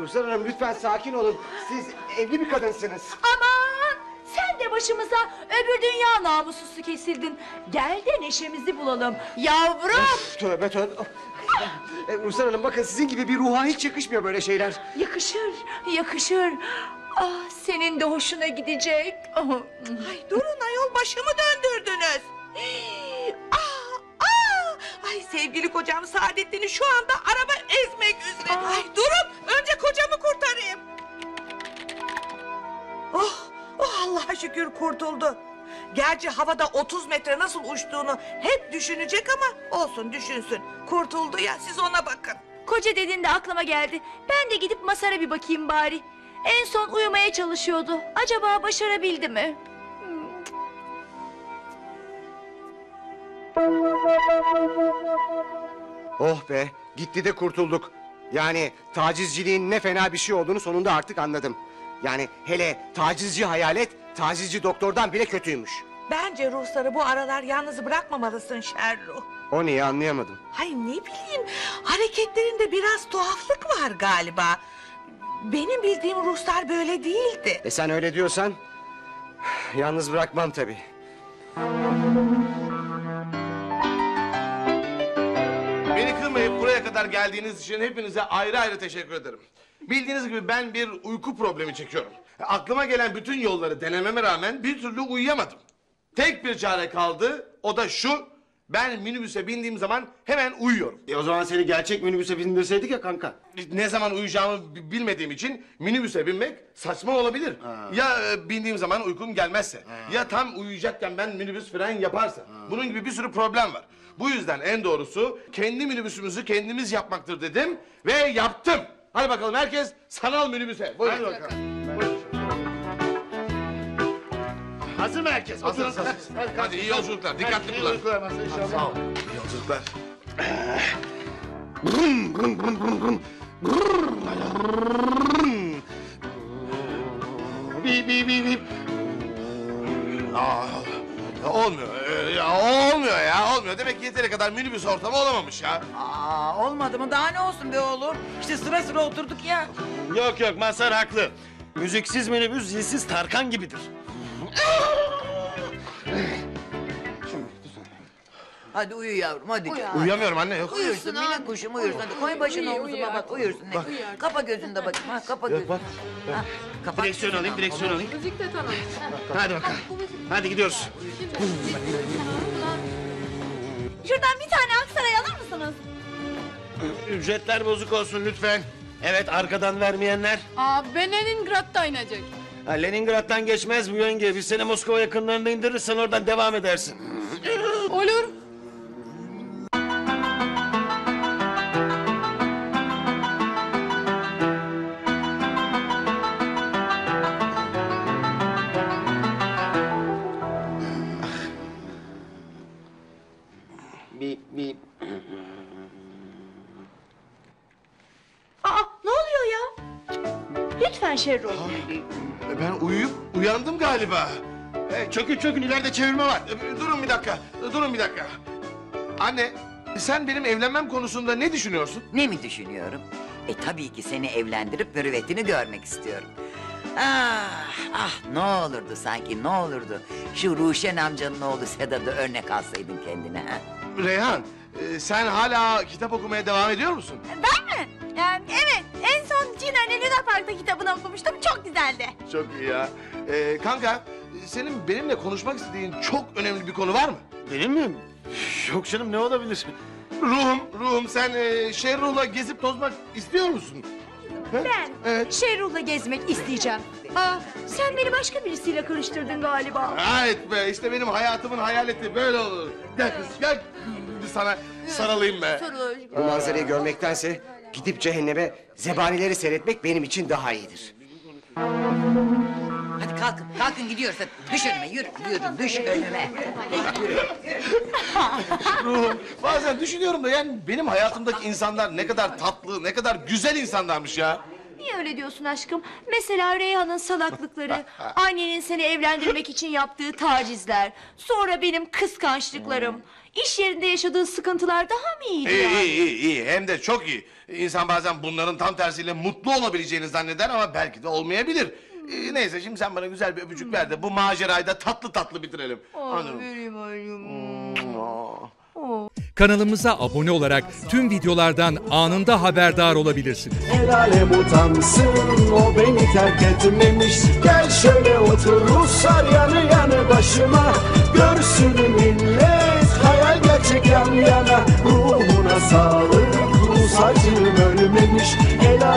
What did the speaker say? Ruslan Hanım lütfen sakin olun. Siz evli bir kadınsınız. Aman! Sen de başımıza öbür dünya namussuzu kesildin. Gel de neşemizi bulalım yavrum. Tövbe tövbe. Ruslan Hanım bakın sizin gibi bir ruha hiç yakışmıyor böyle şeyler. Yakışır, yakışır. Ah senin de hoşuna gidecek. Ay durun ayol başımı döndürdünüz. Ay sevgili kocam Saadettin'i şu anda araba ezmek üzere. Ay durun önce kocamı kurtarayım. Oh, oh Allah'a şükür kurtuldu. Gerçi havada 30 metre nasıl uçtuğunu hep düşünecek ama olsun düşünsün. Kurtuldu ya siz ona bakın. Koca dediğinde aklıma geldi. Ben de gidip Mazhar'a bir bakayım bari. En son uyumaya çalışıyordu. Acaba başarabildi mi? Oh be, gitti de kurtulduk. Yani tacizciliğin ne fena bir şey olduğunu sonunda artık anladım. Yani hele tacizci hayalet, tacizci doktordan bile kötüymüş. Bence Ruhsar'ı bu aralar yalnız bırakmamalısın Şerruh. O niye anlayamadım? Hayır ne bileyim, hareketlerinde biraz tuhaflık var galiba. Benim bildiğim Ruhsar böyle değildi. E sen öyle diyorsan, yalnız bırakmam tabii. Beni kırmayıp buraya kadar geldiğiniz için hepinize ayrı ayrı teşekkür ederim. Bildiğiniz gibi ben bir uyku problemi çekiyorum. Aklıma gelen bütün yolları denememe rağmen bir türlü uyuyamadım. Tek bir çare kaldı, o da şu, ben minibüse bindiğim zaman hemen uyuyorum. O zaman seni gerçek minibüse bindirseydik ya kanka. Ne zaman uyuyacağımı bilmediğim için minibüse binmek saçma olabilir. Ha. Ya bindiğim zaman uykum gelmezse, ya tam uyuyacakken ben minibüs fren yaparsa. Bunun gibi bir sürü problem var. Bu yüzden en doğrusu kendi minibüsümüzü kendimiz yapmaktır dedim ve yaptım. Hadi bakalım herkes sanal minibüse. Buyurun. Hadi bakalım. Hazır mı herkes? Hazır. Hadi iyi yolculuklar. Dikkatli kullan. Sağ ol. İyi yolculuklar. Olmuyor. Olmuyor. Demek ki yeteri kadar minibüs ortamı olamamış ya. Olmadı mı? Daha ne olsun be oğlum? İşte sıra sıra oturduk ya. Yok yok, Mazhar haklı. Müziksiz minibüs zilsiz Tarkan gibidir. Hadi uyu yavrum, hadi. Uyuyamıyorum anne, yok. Uyursun minik kuşum, uyursun. Hadi koy başını omuzuma bak, uyursun. Bak. Kapa gözünü de bakayım, ha, kapa gözünü. Bak. Direksiyon alayım, direksiyon alayım. Müzik de tanım. Hadi bakalım, hadi gidiyoruz. Şuradan bir tane Aksaray alır mısınız? Ücretler bozuk olsun lütfen. Evet, arkadan vermeyenler. Ben Leningrad'da inecek. Leningrad'dan geçmez bu yenge. Biz seni Moskova yakınlarında indirirsen oradan devam edersin. Olur. Ne oluyor ya? Lütfen Şerruh. Ben uyuyup uyandım galiba. Çökün ileride çevirme var. Durun bir dakika. Anne sen benim evlenmem konusunda ne düşünüyorsun? Ne mi düşünüyorum? Tabii ki seni evlendirip mürüvvetini görmek istiyorum. Ne olurdu sanki, ne olurdu? Şu Ruşen amcanın oğlu Sedat'ı örnek alsaydın kendine ha? Reyhan, sen hala kitap okumaya devam ediyor musun? Ben mi? Yani evet, en son Cina'nın Luna Park'ta kitabını okumuştum, çok güzeldi. Çok iyi ya. Kanka, senin benimle konuşmak istediğin çok önemli bir konu var mı? Benim mi? Yok canım, ne olabilir? Ruhum, sen Şerruh'la gezip tozmak istiyor musun? Ben Şerruh'la gezmek isteyeceğim. Sen beni başka birisiyle karıştırdın galiba. Evet be, işte benim hayatımın hayaleti böyle olur. Gel kız, gel sana sarılayım be. Bu manzarayı görmektense gidip cehenneme zebanileri seyretmek benim için daha iyidir. Hadi kalkın gidiyoruz. Düş önüme, yürü, düş önüme. Ruhum, bazen düşünüyorum da yani benim hayatımdaki insanlar ne kadar tatlı, ne kadar güzel insanlarmış ya. Niye öyle diyorsun aşkım? Mesela Reyhan'ın salaklıkları, annenin seni evlendirmek için yaptığı tacizler, sonra benim kıskançlıklarım. İş yerinde yaşadığı sıkıntılar daha mı iyiydi? İyi, hem de çok iyi. İnsan bazen bunların tam tersiyle mutlu olabileceğini zanneder ama belki de olmayabilir. Neyse, şimdi sen bana güzel bir öpücük ver de bu macerayı da tatlı tatlı bitirelim. Kanalımıza abone olarak tüm videolardan anında haberdar olabilirsiniz. Helale utansın, o beni terk etmemiş. Gel şöyle otur Ruslar yanı yanı başıma. Görsün millet, hayal gerçek yan yana. Ruhuna sağlık, Ruslar ölmemiş. Helale